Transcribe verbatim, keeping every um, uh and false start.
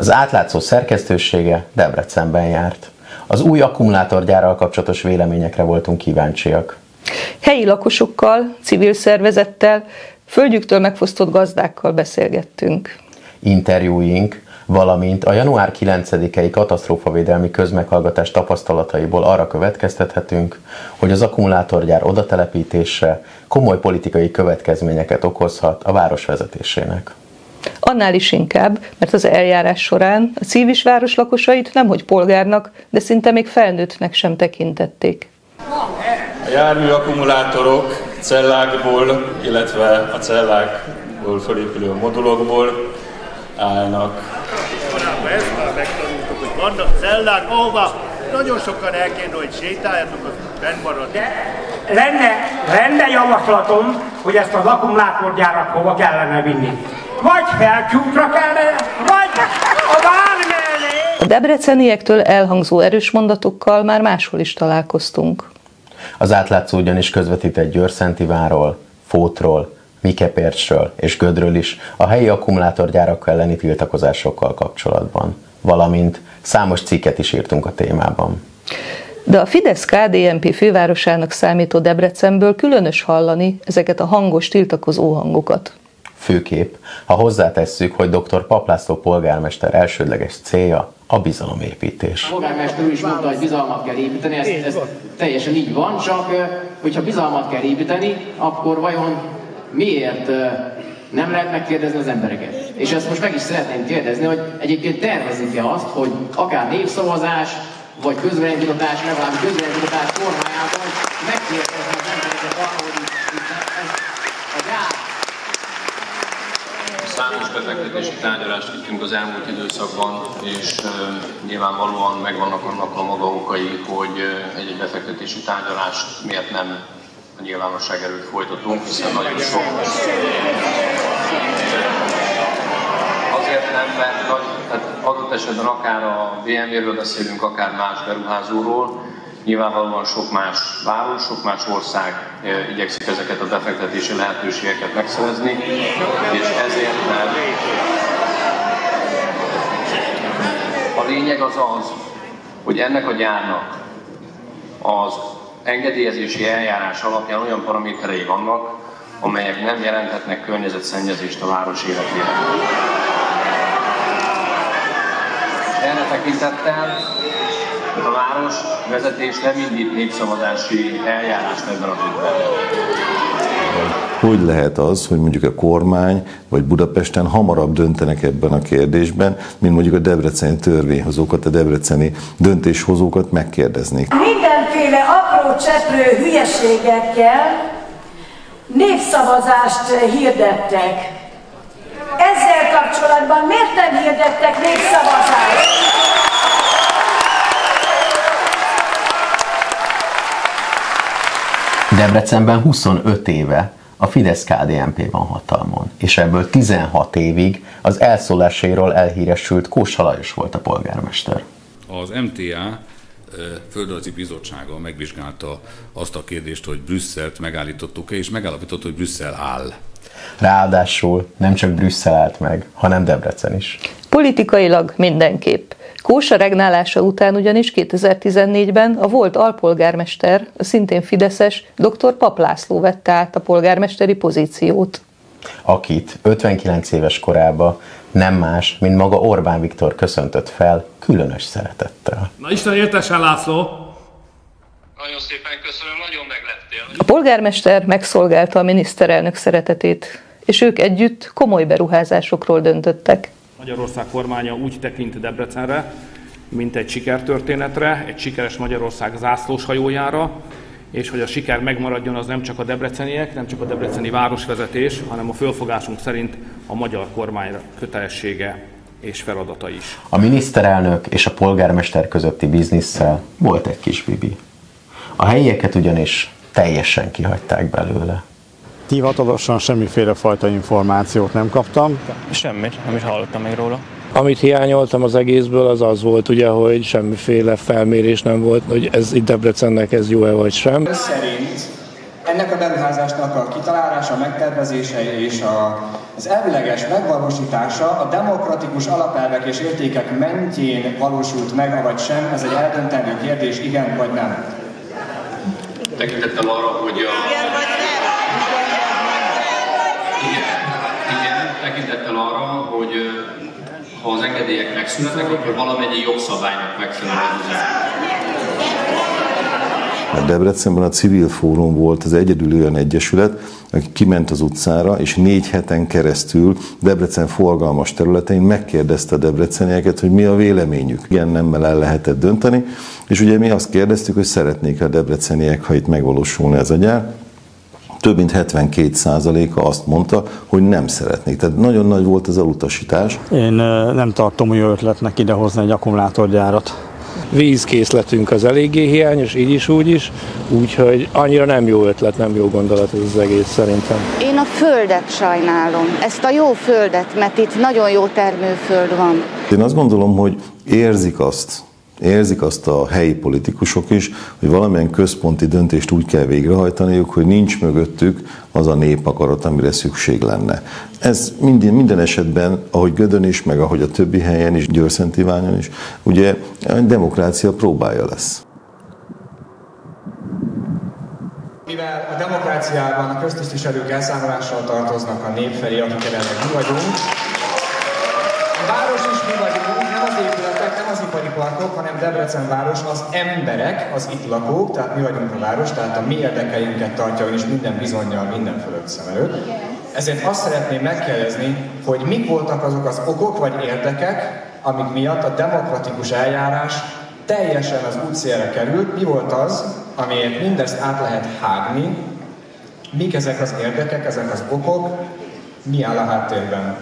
Az Átlátszó szerkesztősége Debrecenben járt. Az új akkumulátorgyárral kapcsolatos véleményekre voltunk kíváncsiak. Helyi lakosokkal, civil szervezettel, földjüktől megfosztott gazdákkal beszélgettünk. Interjúink, valamint a január kilencedikei katasztrófavédelmi közmeghallgatás tapasztalataiból arra következtethetünk, hogy az akkumulátorgyár odatelepítése komoly politikai következményeket okozhat a város vezetésének. Annál is inkább, mert az eljárás során a Cívis város lakosait nemhogy polgárnak, de szinte még felnőttnek sem tekintették. A jármű akkumulátorok cellákból, illetve a cellákból felépülő modulokból állnak. Ezt megtanultuk, hogy vannak cellák, ahova nagyon sokan el kéne, hogy sétáljatok, az bennmarad. Lenne, lenne javaslatom, hogy ezt az akkumulátorgyárat hova kellene vinni. Vagy felcsútra kellene, vagy a vár mellé. A debreceniyektől elhangzó erős mondatokkal már máshol is találkoztunk. Az Átlátszó ugyanis közvetített Győrszentiváról, Fótról, Mikepércsről és Gödről is a helyi akkumulátorgyárak elleni tiltakozásokkal kapcsolatban, valamint számos cikket is írtunk a témában. De a Fidesz-ká dé en pé fővárosának számító Debrecenből különös hallani ezeket a hangos tiltakozó hangokat. Főképp, ha hozzátesszük, hogy dr. Pap László polgármester elsődleges célja a bizalomépítés. A polgármester úr is mondta, hogy bizalmat kell építeni, ez, ez teljesen így van, csak hogyha bizalmat kell építeni, akkor vajon miért nem lehet megkérdezni az embereket? És ezt most meg is szeretném kérdezni, hogy egyébként tervezik-e azt, hogy akár népszavazás, vagy közvéleménykutatás, vagy valami közvéleménykutatás formájában megkérdezni az embereket arra, hogy a gyár. Számos befektetési tárgyalást vittünk az elmúlt időszakban, és uh, nyilvánvalóan megvannak annak a maga okai, hogy uh, egy befektetési tárgyalást miért nem a nyilvánosság előtt folytatunk, hiszen nagyon sok. Azért nem, mert adott esetben akár a bé em vé-ről beszélünk, akár más beruházóról, nyilvánvalóan sok más város, sok más ország igyekszik ezeket a befektetési lehetőségeket megszerezni, és ezért nem. A lényeg az az, hogy ennek a gyárnak az engedélyezési eljárás alapján olyan paraméterei vannak, amelyek nem jelenthetnek környezetszennyezést a város életére. Erre tekintettel a város vezetés nem indít népszavazási eljárást ebben a ügyben. Hogy lehet az, hogy mondjuk a kormány vagy Budapesten hamarabb döntenek ebben a kérdésben, mint mondjuk a debreceni törvényhozókat, a debreceni döntéshozókat megkérdeznék? Mindenféle apró cseprő hülyeségekkel népszavazást hirdettek. Ezzel kapcsolatban miért nem hirdettek népszavazást? Debrecenben huszonöt éve a Fidesz-ká dé en pé van hatalmon, és ebből tizenhat évig az elszólásairól elhíresült Kósa Lajos volt a polgármester. Az em té á Földrajzi Bizottsága megvizsgálta azt a kérdést, hogy Brüsszelt megállítottuk-e, és megállapított, hogy Brüsszel áll. Ráadásul nem csak Brüsszel állt meg, hanem Debrecen is. Politikailag mindenképp. Kósa regnálása után ugyanis kétezer-tizennégyben a volt alpolgármester, a szintén fideszes dr. Pap László vette át a polgármesteri pozíciót. Akit ötvenkilenc éves korában nem más, mint maga Orbán Viktor köszöntött fel különös szeretettel. Na Isten értesen, László! Nagyon szépen köszönöm, nagyon megleptél. A polgármester megszolgálta a miniszterelnök szeretetét, és ők együtt komoly beruházásokról döntöttek. Magyarország kormánya úgy tekint Debrecenre, mint egy sikertörténetre, egy sikeres Magyarország zászlós hajójára, és hogy a siker megmaradjon, az nem csak a debreceniek, nem csak a debreceni városvezetés, hanem a fölfogásunk szerint a magyar kormány kötelessége és feladata is. A miniszterelnök és a polgármester közötti bizniszszel volt egy kis bibi. A helyieket ugyanis teljesen kihagyták belőle. Hivatalosan semmiféle fajta információt nem kaptam. Semmit, nem is hallottam még róla. Amit hiányoltam az egészből, az az volt ugye, hogy semmiféle felmérés nem volt, hogy ez itt Debrecennek ez jó-e vagy sem. Ez szerint ennek a beruházásnak a kitalálása, megtervezése és a az elvileges megvalósítása a demokratikus alapelvek és értékek mentén valósult meg, avagy sem, ez egy eldöntendő kérdés, igen vagy nem. Tekintettel arra, hogy a... Igen, igen, tekintettel arra, hogy ha az engedélyek megszületnek, akkor valamennyi jogszabálynak megfelelő az. Debrecenben a Civil Fórum volt az egyedül olyan egyesület, aki kiment az utcára, és négy heten keresztül Debrecen forgalmas területein megkérdezte a debrecenieket, hogy mi a véleményük. Igen, nemmel el lehetett dönteni, és ugye mi azt kérdeztük, hogy szeretnék a debreceniek, ha itt megvalósulna ez a gyár. Több mint hetvenkét százaléka azt mondta, hogy nem szeretnék. Tehát nagyon nagy volt az elutasítás. Én nem tartom jó ötletnek idehozni egy akkumulátorgyárat. Vízkészletünk az eléggé hiányos, így is, úgy is, úgyhogy annyira nem jó ötlet, nem jó gondolat ez az egész szerintem. Én a földet sajnálom, ezt a jó földet, mert itt nagyon jó termőföld van. Én azt gondolom, hogy érzik azt, Érzik azt a helyi politikusok is, hogy valamilyen központi döntést úgy kell végrehajtaniuk, hogy nincs mögöttük az a népakarat, amire szükség lenne. Ez minden, minden esetben, ahogy Gödön is, meg ahogy a többi helyen is, Győrszentivánon is, ugye a demokrácia próbája lesz. Mivel a demokráciában a köztisztviselők elszámolással tartoznak a nép felé, akik jelenleg mi vagyunk, a város is mi vagyunk, nem az épületek, nem az ipari parkok, hanem Debrecen város, az emberek, az itt lakók, tehát mi vagyunk a város, tehát a mi érdekeinket tartja, és minden bizonnyal, minden fölött szem előtt. Ezért azt szeretném megkérdezni, hogy mik voltak azok az okok vagy érdekek, amik miatt a demokratikus eljárás teljesen az útszélre került, mi volt az, amiért mindezt át lehet hágni, mik ezek az érdekek, ezek az okok, mi áll a háttérben?